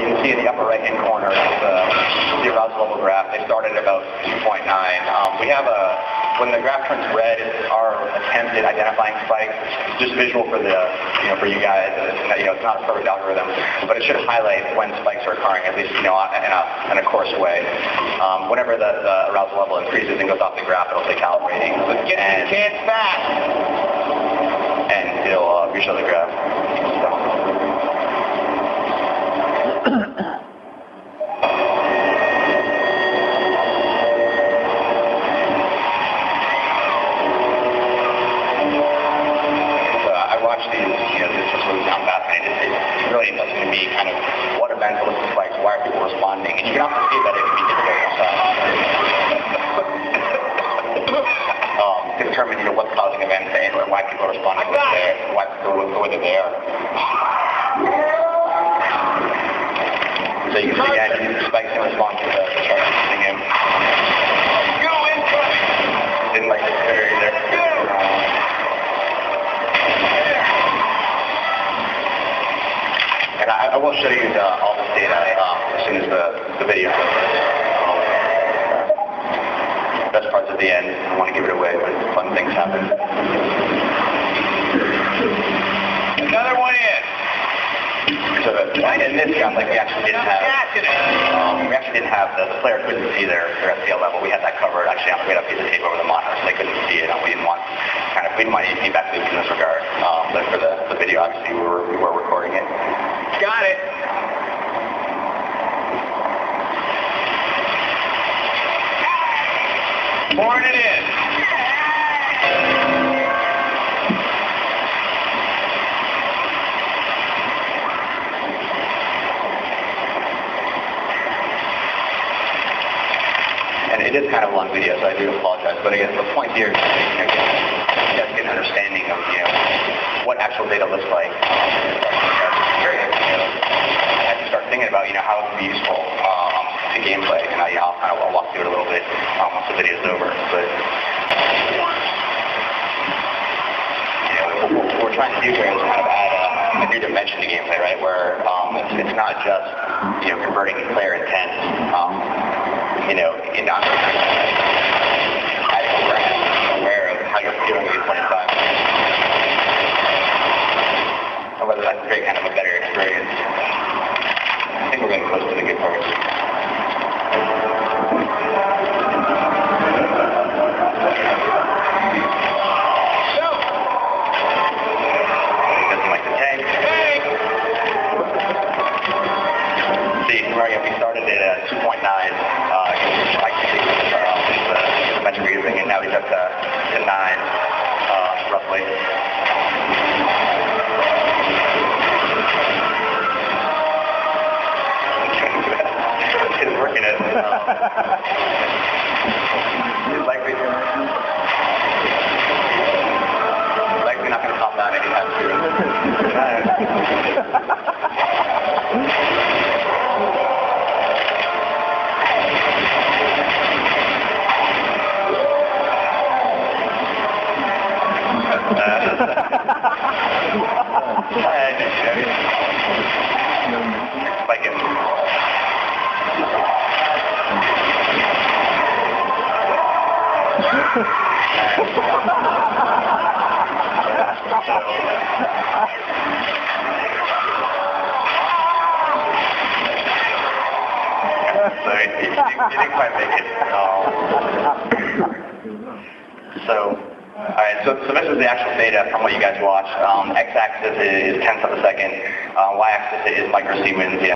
you can see in the upper right-hand corner the arousal level graph. They start at about 2.9. We have when the graph turns red, it's our attempt at identifying spikes. Just visual for for you guys. You know, it's not a perfect algorithm, but it should highlight when spikes are occurring, at least in a coarse way. Whenever the arousal level increases and goes off the graph, it'll say calibrating. But get the kids back, and it'll reach out the graph. X-axis is tenths of a second, y-axis is microsiemens. Yeah.